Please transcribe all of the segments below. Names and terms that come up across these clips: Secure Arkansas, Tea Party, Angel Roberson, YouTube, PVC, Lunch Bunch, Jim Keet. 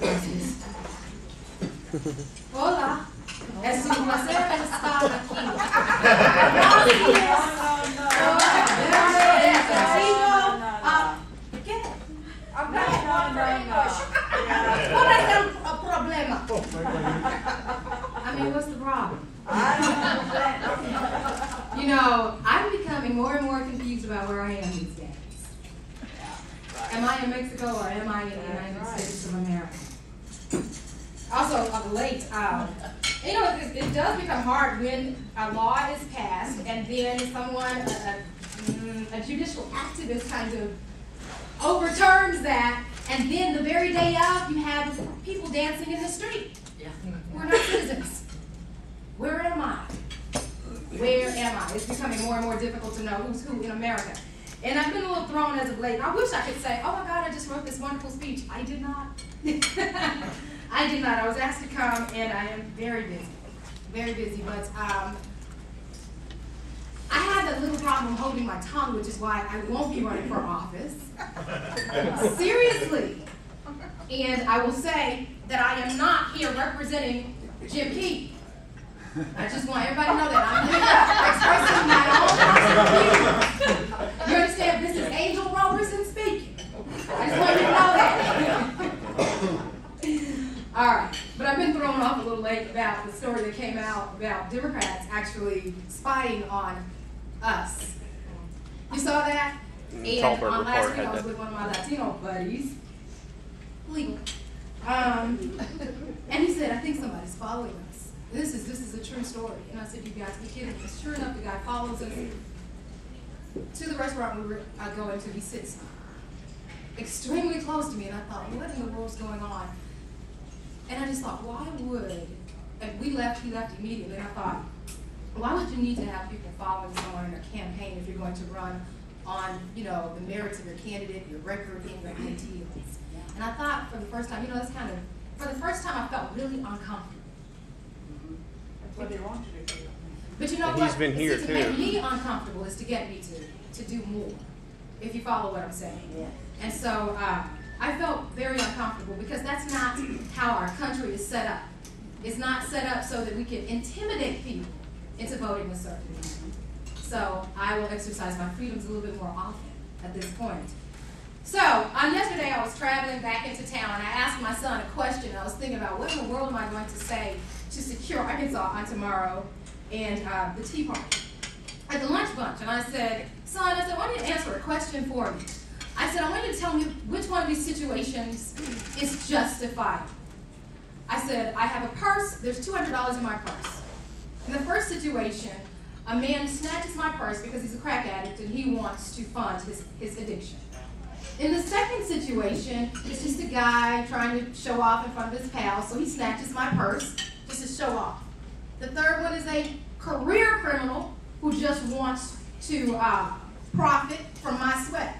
francês. Olá, é sua maneira de estar aqui. ¿Qué? I mean, what's the problem? You know, I'm becoming more and more confused about where I am these days. Am I in Mexico or am I in the United States of America? Also, of late, you know, it does become hard when a law is passed and then someone, a judicial activist kind of overturns that, and then the very day of, you have people dancing in the street. We're not citizens. Where am I? Where am I? It's becoming more and more difficult to know who's who in America. And I've been a little thrown as of late. I wish I could say, oh my God, I just wrote this wonderful speech. I did not. I did not. I was asked to come, and I am very busy. Very busy. But I had that little problem holding my tongue, which is why I won't be running for office. Seriously. And I will say that I am not here representing Jim Keet. I just want everybody to know that I'm here expressing my own views. You understand? This is Angel Roberson speaking. I just want you to know that. All right, but I've been thrown off a little late about the story that came out about Democrats actually spying on us. You saw that? And on last week I was with one of my Latino buddies. Legal. And he said, I think somebody's following us. This is a true story. And I said, you guys be kidding me. Sure enough, the guy follows us to the restaurant we were going to. He sits extremely close to me, and I thought, what in the world's going on? And I just thought, why would, and we left, he left immediately, and I thought, why would you need to have people following someone in a campaign if you're going to run on, you know, the merits of your candidate, your record, and your ideals? And I thought for the first time, you know, that's kind of, for the first time I felt really uncomfortable. That's what they want you to do. But you know what? He's been here too. To make me uncomfortable is to get me to do more, if you follow what I'm saying. Yeah. And so I felt very uncomfortable because that's not how our country is set up. It's not set up so that we can intimidate people into voting a certain way. So I will exercise my freedoms a little bit more often at this point. So, yesterday I was traveling back into town, and I asked my son a question. I was thinking about what in the world am I going to say to Secure Arkansas on tomorrow and the tea party at the lunch bunch. And I said, son, I want you to answer a question for me. I said, I want you to tell me which one of these situations is justified. I said, I have a purse. There's $200 in my purse. In the first situation, a man snatches my purse because he's a crack addict and he wants to fund his addiction. In the second situation, it's just a guy trying to show off in front of his pal, so he snatches my purse just to show off. The third one is a career criminal who just wants to profit from my sweat.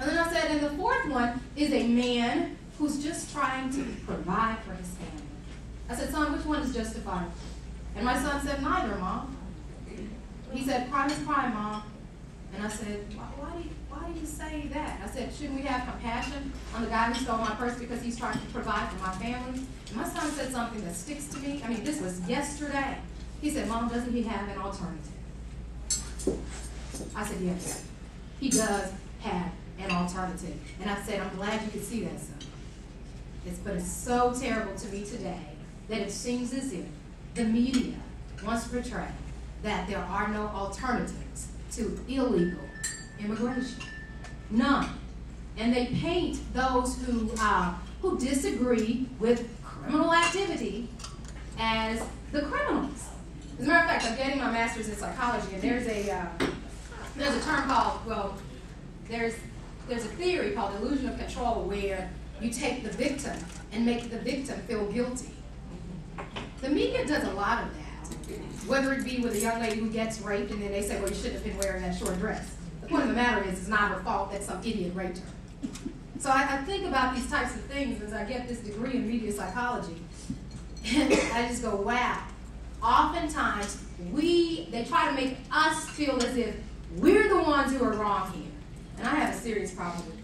And then I said, and the fourth one is a man who's just trying to provide for his family. I said, son, which one is justified? And my son said, neither, Mom. He said, crime is crime, Mom. And I said, why do you say that? I said, shouldn't we have compassion on the guy who stole my purse because he's trying to provide for my family? And my son said something that sticks to me. I mean, this was yesterday. He said, Mom, doesn't he have an alternative? I said, yes, he does have an alternative. And I said, I'm glad you could see that, son. But it's so terrible to me today that it seems as if the media wants to portray that there are no alternatives to illegal immigration. None. And they paint those who disagree with criminal activity as the criminals. As a matter of fact, I'm getting my master's in psychology, and there's a term called, well, there's a theory called illusion of control, where you take the victim and make the victim feel guilty. The media does a lot of that. Whether it be with a young lady who gets raped and then they say, well, you shouldn't have been wearing that short dress. The point of the matter is, it's not her fault that some idiot raped her. So I think about these types of things as I get this degree in media psychology. And I just go, wow. Oftentimes, they try to make us feel as if we're the ones who are wrong here. And I have a serious problem with